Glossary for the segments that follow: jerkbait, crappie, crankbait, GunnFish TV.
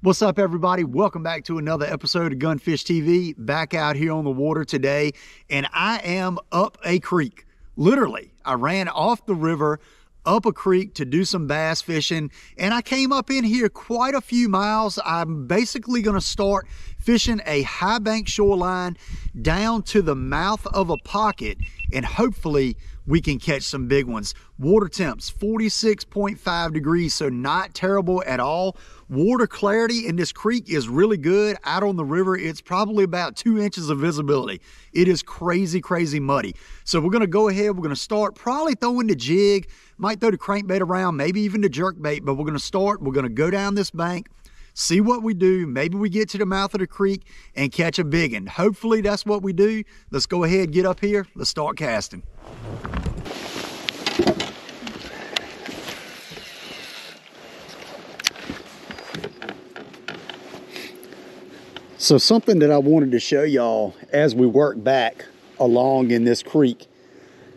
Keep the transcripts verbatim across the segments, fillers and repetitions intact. What's up, everybody? Welcome back to another episode of GunnFish T V. Back out here on the water today, and I am up a creek. Literally, I ran off the river, up a creek to do some bass fishing, and I came up in here quite a few miles. I'm basically going to start fishing a high bank shoreline down to the mouth of a pocket, and hopefully we can catch some big ones. Water temps, forty-six point five degrees, so not terrible at all. Water clarity in this creek is really good. Out on the river, it's probably about two inches of visibility. It is crazy, crazy muddy. So we're gonna go ahead, we're gonna start probably throwing the jig, might throw the crankbait around, maybe even the jerkbait, but we're gonna start, we're gonna go down this bank, see what we do. Maybe we get to the mouth of the creek and catch a big one. Hopefully that's what we do. Let's go ahead, get up here, let's start casting. So something that I wanted to show y'all as we work back along in this creek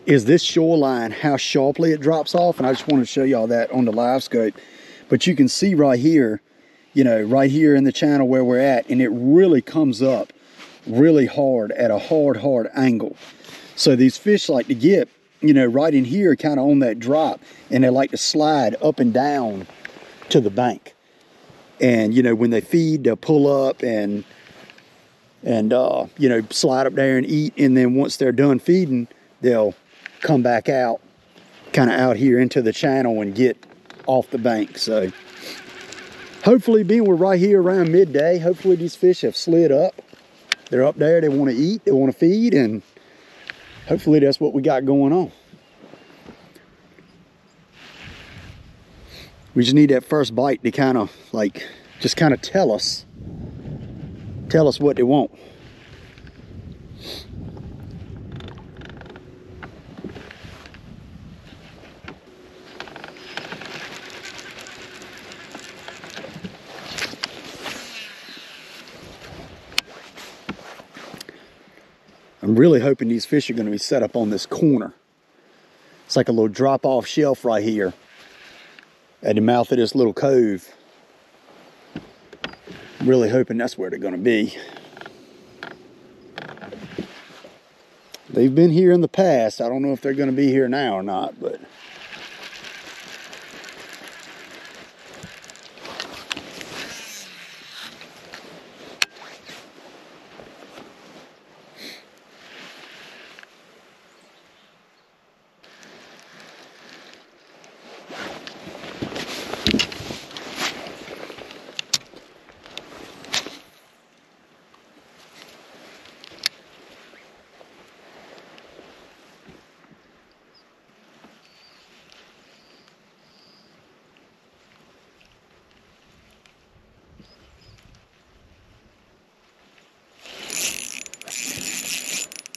is this shoreline, how sharply it drops off. And I just want to show y'all that on the live scope. But you can see right here, you know, right here in the channel where we're at, and it really comes up really hard at a hard, hard angle. So these fish like to get, you know, right in here kind of on that drop, and they like to slide up and down to the bank. And, you know, when they feed, they'll pull up and, and uh, you know, slide up there and eat. And then once they're done feeding, they'll come back out, kind of out here into the channel and get off the bank. So hopefully, being we're right here around midday, hopefully these fish have slid up. They're up there, they want to eat, they want to feed, and hopefully that's what we got going on. We just need that first bite to kind of like, just kind of tell us, tell us what they want. I'm really hoping these fish are going to be set up on this corner. It's like a little drop-off shelf right here at the mouth of this little cove. I'm really hoping that's where they're gonna be. They've been here in the past. I don't know if they're gonna be here now or not, but.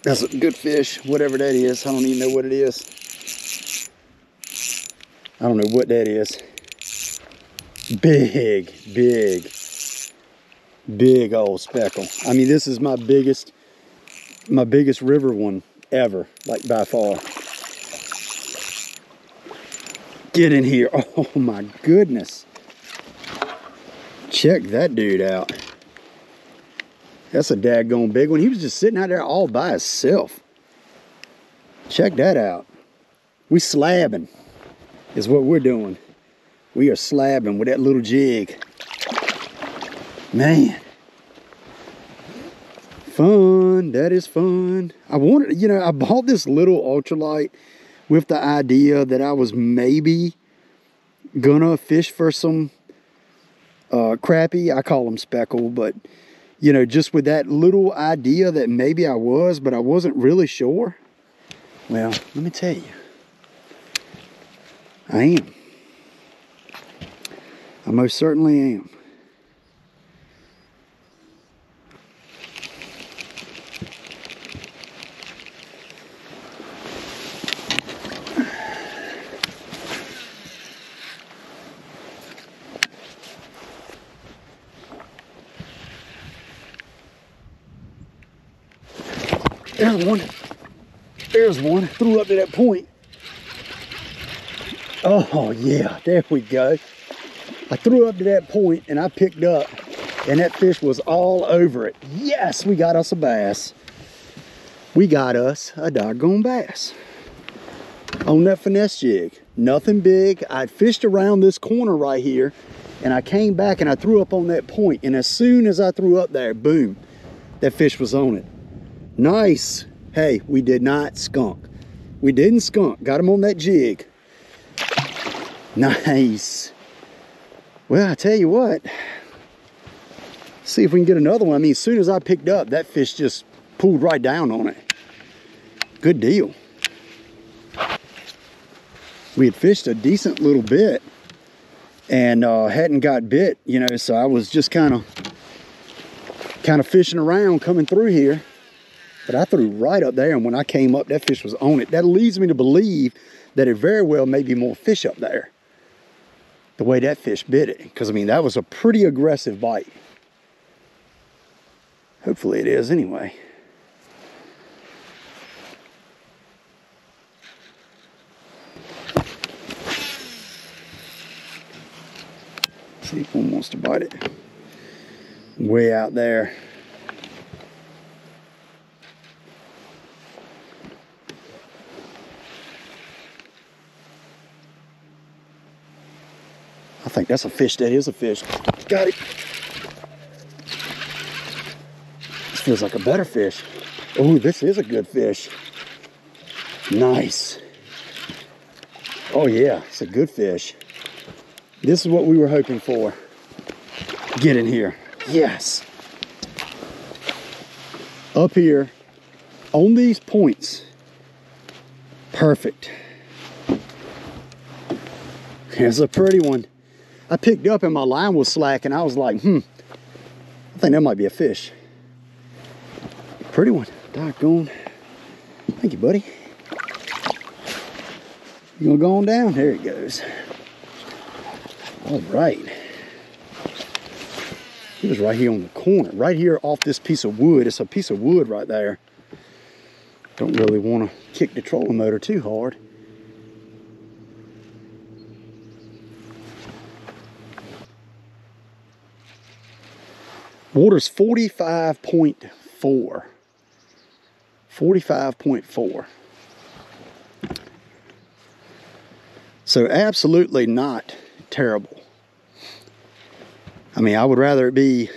That's a good fish, whatever that is. I don't even know what it is. I don't know what that is. Big, big, big old speckle. I mean, this is my biggest, my biggest river one ever, like by far. Get in here. Oh my goodness. Check that dude out. That's a daggone big one. He was just sitting out there all by himself. Check that out. We slabbing is what we're doing. We are slabbing with that little jig. Man. Fun. That is fun. I wanted, you know, I bought this little ultralight with the idea that I was maybe gonna fish for some uh, crappie. I call them speckle, but you know, just with that little idea that maybe I was, but I wasn't really sure. Well, let me tell you, I am. I most certainly am. There's one, there's one, threw up to that point. Oh yeah, there we go. I threw up to that point and I picked up, and that fish was all over it. Yes, we got us a bass. We got us a doggone bass on that finesse jig. Nothing big. I fished around this corner right here, and I came back and I threw up on that point, and as soon as I threw up there, boom, that fish was on it. Nice. Hey, we did not skunk. We didn't skunk. Got him on that jig. Nice. Well, I tell you what, see if we can get another one. I mean, as soon as I picked up, that fish just pulled right down on it. Good deal. We had fished a decent little bit and uh, hadn't got bit, you know, so I was just kind of kind of fishing around coming through here. But I threw right up there, and when I came up, that fish was on it. That leads me to believe that it very well may be more fish up there, the way that fish bit it. Because, I mean, that was a pretty aggressive bite. Hopefully it is anyway. See if one wants to bite it. Way out there. I think that's a fish. That is a fish. Got it. This feels like a better fish. Oh, this is a good fish. Nice. Oh yeah, it's a good fish. This is what we were hoping for. Get in here. Yes. Up here on these points. Perfect. Here's a pretty one. I picked up and my line was slack, and I was like, hmm, I think that might be a fish. Pretty one. Doggone. Thank you, buddy. You gonna go on down? There it goes. All right. It was right here on the corner, right here off this piece of wood. It's a piece of wood right there. Don't really want to kick the trolling motor too hard. Water's forty-five point four. forty-five point four. So absolutely not terrible. I mean, I would rather it be,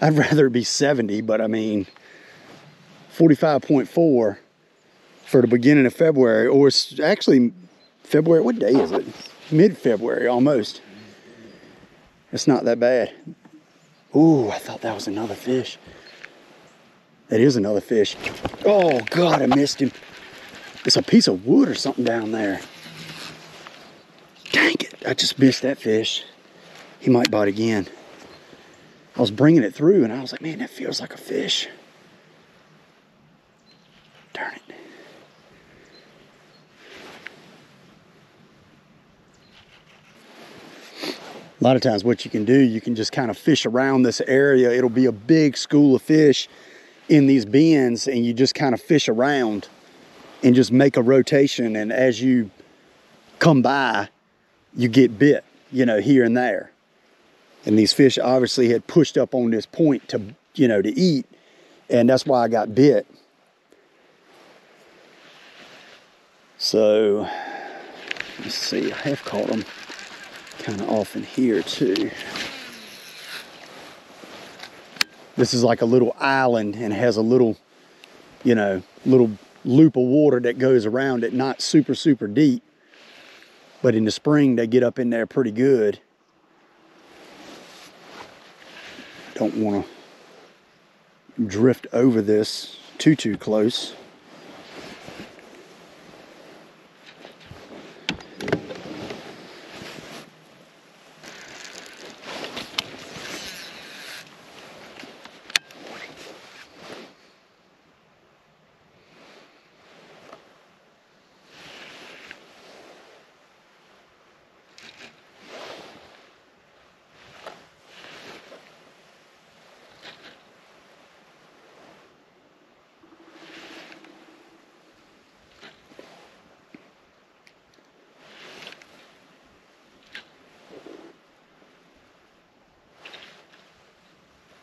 I'd rather it be seventy, but I mean, forty-five point four for the beginning of February, or it's actually February, what day is it? Mid-February almost. It's not that bad. Ooh, I thought that was another fish. That is another fish. Oh, God, I missed him. It's a piece of wood or something down there. Dang it, I just missed that fish. He might bite again. I was bringing it through, and I was like, man, that feels like a fish. Darn it. A lot of times what you can do, you can just kind of fish around this area. It'll be a big school of fish in these bends, and you just kind of fish around and just make a rotation. And as you come by, you get bit, you know, here and there. And these fish obviously had pushed up on this point to, you know, to eat. And that's why I got bit. So, let's see, I have caught them kind of off in here too. This is like a little island and has a little, you know, little loop of water that goes around it, not super, super deep. But in the spring, they get up in there pretty good. Don't want to drift over this too, too close.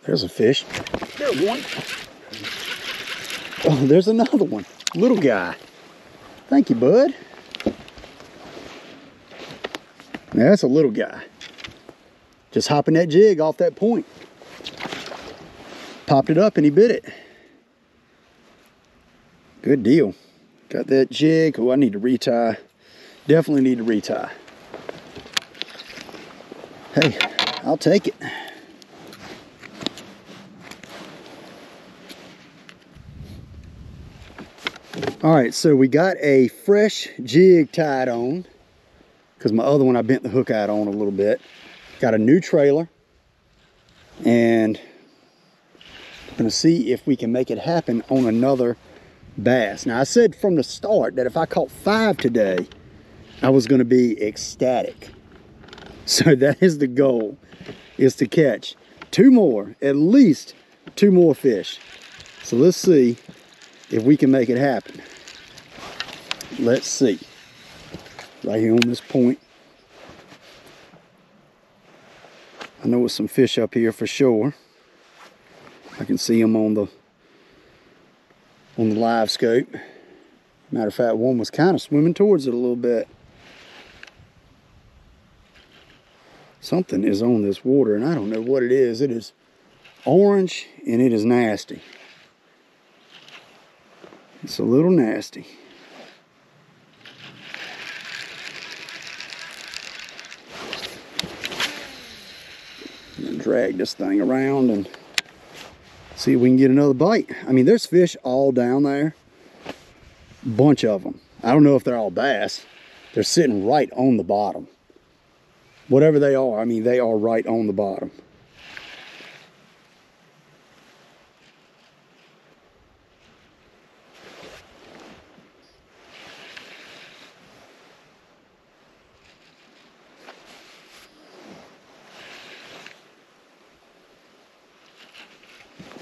There's a fish. There's one. Oh, there's another one. Little guy. Thank you, bud. Now that's a little guy. Just hopping that jig off that point. Popped it up and he bit it. Good deal. Got that jig. Oh, I need to retie. Definitely need to retie. Hey, I'll take it. All right, so we got a fresh jig tied on because my other one I bent the hook out on a little bit. Got a new trailer and I'm gonna see if we can make it happen on another bass. Now I said from the start that if I caught five today, I was gonna be ecstatic. So that is the goal, is to catch two more, at least two more fish. So let's see if we can make it happen. Let's see. Right here on this point. I know there's some fish up here for sure. I can see them on the on the live scope. Matter of fact, one was kind of swimming towards it a little bit. Something is on this water and I don't know what it is. It is orange and it is nasty. It's a little nasty. I'm gonna drag this thing around and see if we can get another bite. I mean, there's fish all down there. Bunch of them. I don't know if they're all bass. They're sitting right on the bottom. Whatever they are, I mean, they are right on the bottom.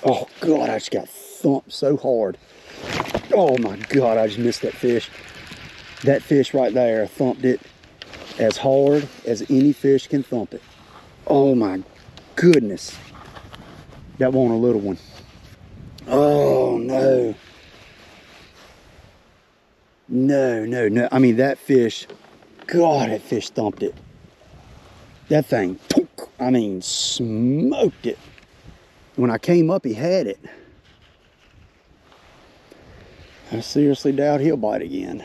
Oh, God, I just got thumped so hard. Oh, my God, I just missed that fish. That fish right there thumped it as hard as any fish can thump it. Oh, my goodness. That wasn't a little one. Oh, no. No, no, no. I mean, that fish, God, that fish thumped it. That thing, I mean, smoked it. When I came up, he had it. I seriously doubt he'll bite again.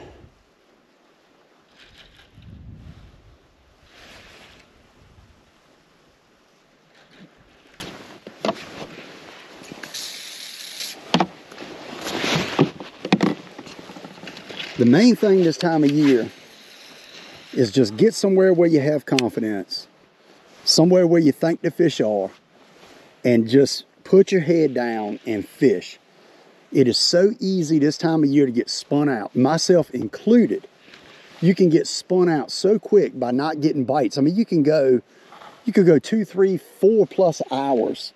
The main thing this time of year is just get somewhere where you have confidence, somewhere where you think the fish are, and just put your head down and fish. It is so easy this time of year to get spun out, myself included. You can get spun out so quick by not getting bites. I mean, you can go, you could go two, three, four plus hours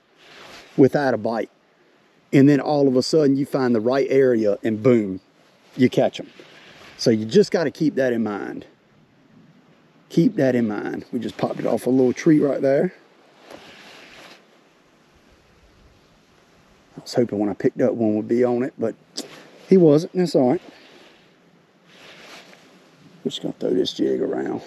without a bite. And then all of a sudden you find the right area and boom, you catch them. So you just got to keep that in mind. Keep that in mind. We just popped it off a little tree right there. I was hoping when I picked up one would be on it, but he wasn't. That's all right. We're just going to throw this jig around.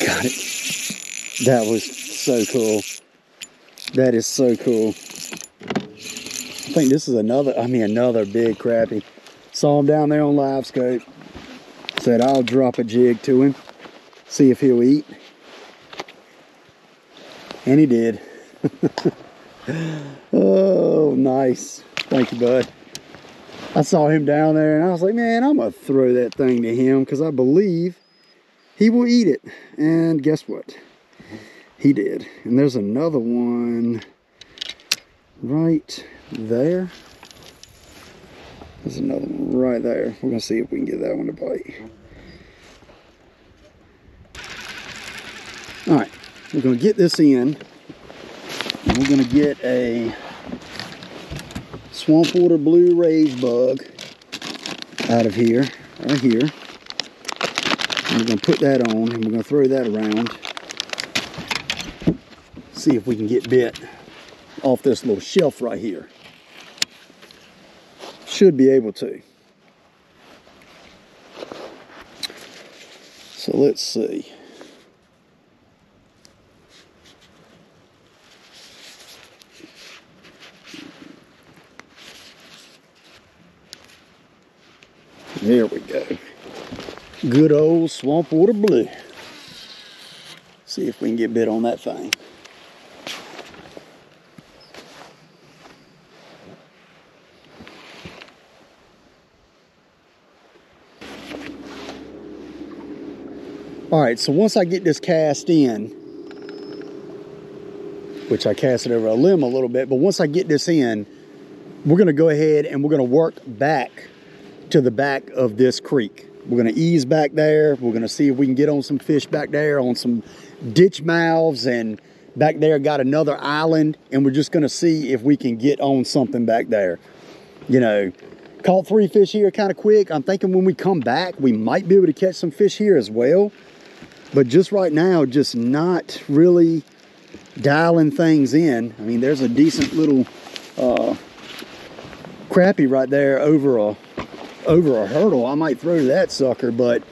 Got it. That was so cool. That is so cool. I think this is another, I mean, another big crappie. Saw him down there on live scope. Said I'll drop a jig to him, see if he'll eat. And he did. Oh, nice. Thank you, bud. I saw him down there and I was like, man, I'm gonna throw that thing to him because I believe he will eat it. And guess what? He did. And there's another one right there. There's another one right there. We're gonna see if we can get that one to bite. All right, we're gonna get this in. And we're gonna get a swamp water blue raised bug out of here, right here. And we're gonna put that on and we're gonna throw that around. See if we can get bit off this little shelf right here. Should be able to. So let's see. There we go. Good old swamp water blue. See if we can get bit on that thing. All right, so once I get this cast in, which I cast it over a limb a little bit, but once I get this in, we're gonna go ahead and we're gonna work back to the back of this creek. We're gonna ease back there. We're gonna see if we can get on some fish back there, on some ditch mouths, and back there got another island, and we're just gonna see if we can get on something back there. You know, caught three fish here kind of quick. I'm thinking when we come back, we might be able to catch some fish here as well. But just right now, just not really dialing things in. I mean, there's a decent little uh, crappie right there over a over a hurdle. I might throw that sucker, but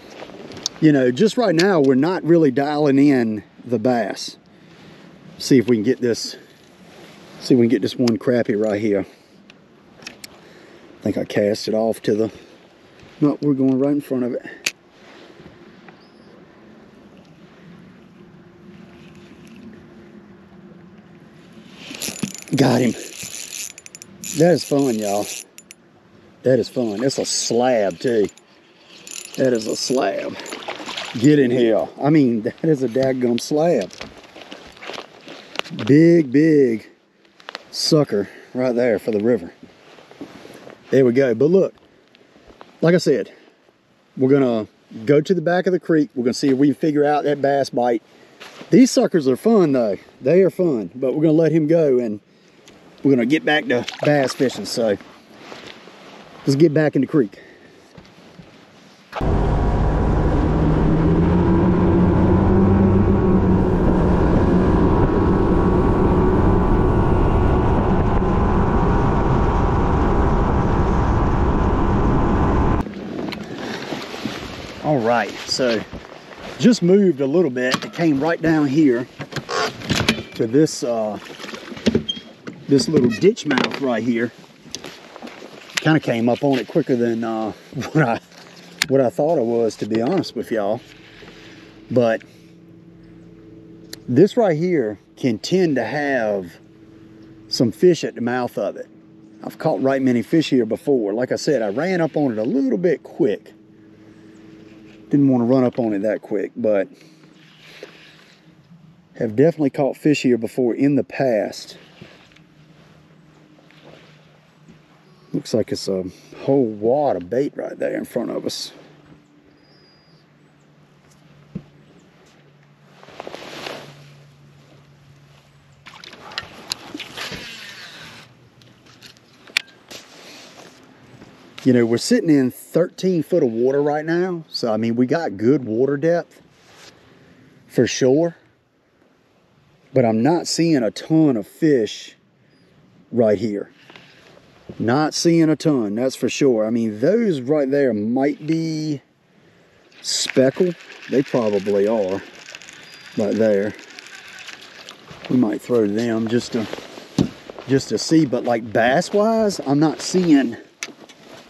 you know, just right now, we're not really dialing in the bass. See if we can get this. See if we can get this one crappie right here. I think I cast it off to the. No, we're going right in front of it. Got him. That is fun, y'all. That is fun. That's a slab, too. That is a slab. Get in here. I mean, that is a daggum slab. Big, big sucker right there for the river. There we go. But look, like I said, we're going to go to the back of the creek. We're going to see if we can figure out that bass bite. These suckers are fun, though. They are fun. But we're going to let him go and we're gonna get back to bass fishing, so let's get back in the creek. All right, so just moved a little bit. It came right down here to this uh, this little ditch mouth right here. Kind of came up on it quicker than uh, what I what I thought it was, to be honest with y'all. But this right here can tend to have some fish at the mouth of it. I've caught right many fish here before. Like I said, I ran up on it a little bit quick. Didn't want to run up on it that quick, but have definitely caught fish here before in the past. Looks like it's a whole wad of bait right there in front of us. You know, we're sitting in thirteen foot of water right now. So, I mean, we got good water depth for sure. But I'm not seeing a ton of fish right here. Not seeing a ton, that's for sure. I mean, those right there might be speckled. They probably are right there. We might throw them just to just to see, but like bass wise, I'm not seeing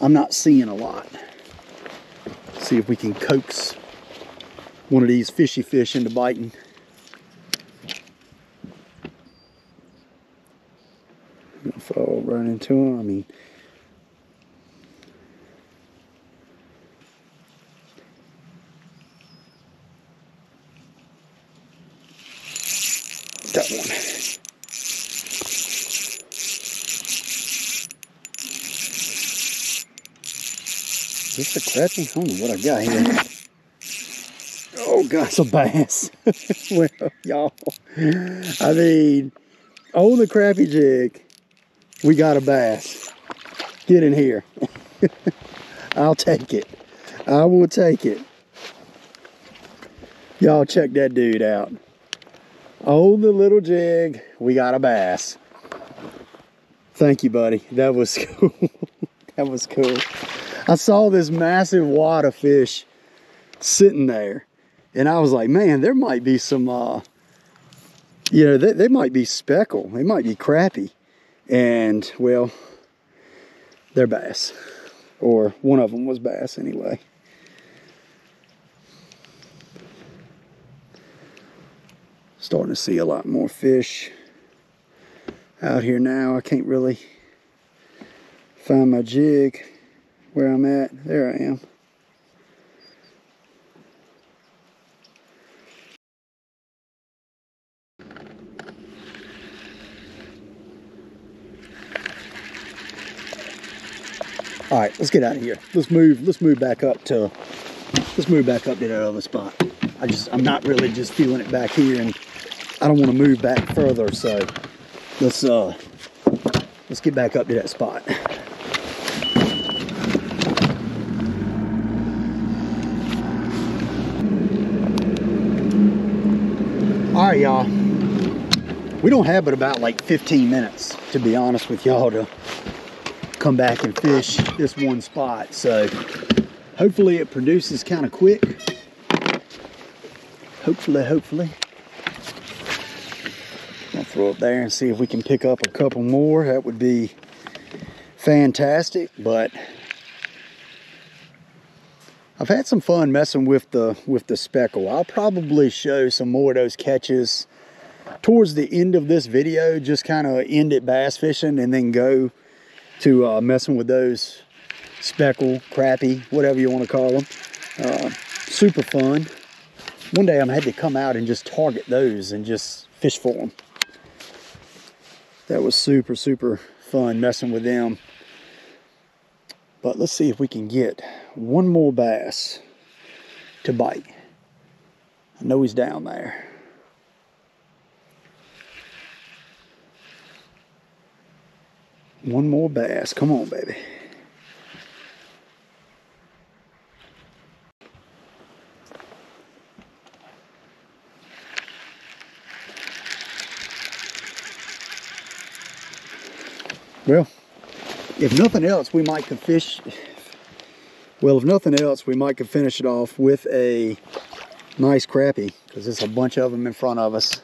I'm not seeing a lot. See if we can coax one of these fishy fish into biting. Fall right into them. I mean, that one. Is this a crappie? I don't know what I got here. Oh God, it's a bass. Well, y'all, I mean, on the crappie jig, we got a bass. Get in here. I'll take it. I will take it. Y'all check that dude out. On the little jig, we got a bass. Thank you, buddy. That was cool. That was cool. I saw this massive wad of fish sitting there, and I was like, man, there might be some, uh, you know, they, they might be speckle. They might be crappie. And, well, they're bass. Or one of them was bass anyway. Starting to see a lot more fish out here now. I can't really find my jig where I'm at. There I am. All right, let's get out of here. Let's move. Let's move back up to. Let's move back up to that other spot. I just. I'm not really just feeling it back here, and I don't want to move back further. So let's uh. Let's get back up to that spot. All right, y'all, we don't have but about like fifteen minutes, to be honest with y'all, to come back and fish this one spot. So hopefully it produces kind of quick. Hopefully, hopefully. I'll throw up there and see if we can pick up a couple more. That would be fantastic. But I've had some fun messing with the with the speckle. I'll probably show some more of those catches towards the end of this video, just kind of end at bass fishing and then go to uh, messing with those speckle, crappie, whatever you want to call them. Uh, super fun. One day I'm going to have to come out and just target those and just fish for them. That was super, super fun messing with them. But let's see if we can get one more bass to bite. I know he's down there. One more bass. Come on, baby. Well, if nothing else, we might could fish. Well, if nothing else, we might could finish it off with a nice crappie, because there's a bunch of them in front of us.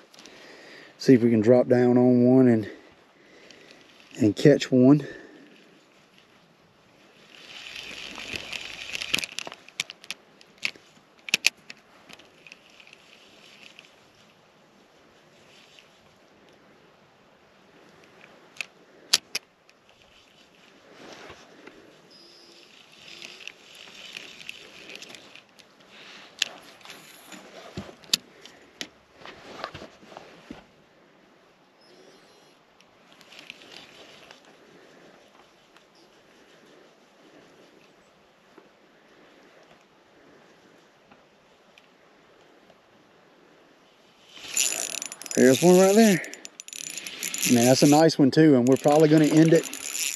See if we can drop down on one and and catch one. There's one right there. Man, that's a nice one too, and we're probably gonna end it.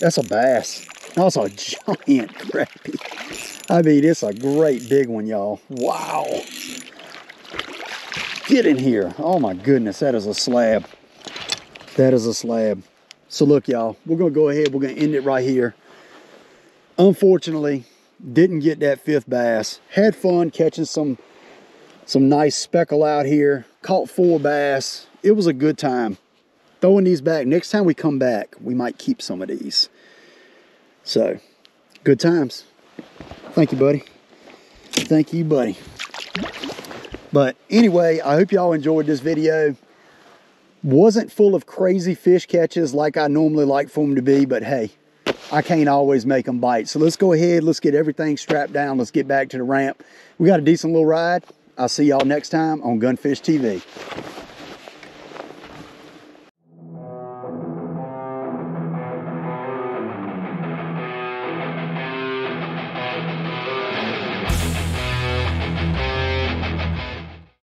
That's a bass. That's a giant crappie. I mean, it's a great big one, y'all. Wow. Get in here. Oh my goodness, that is a slab. That is a slab. So look, y'all, we're gonna go ahead, we're gonna end it right here. Unfortunately, didn't get that fifth bass. Had fun catching some some nice speckle out here. Caught four bass. It was a good time. Throwing these back. Next time we come back, we might keep some of these. So, good times. Thank you, buddy. Thank you, buddy. But anyway, I hope y'all enjoyed this video. Wasn't full of crazy fish catches like I normally like for them to be, but hey, I can't always make them bite. So let's go ahead. Let's get everything strapped down. Let's get back to the ramp. We got a decent little ride. I'll see y'all next time on GunnFish T V.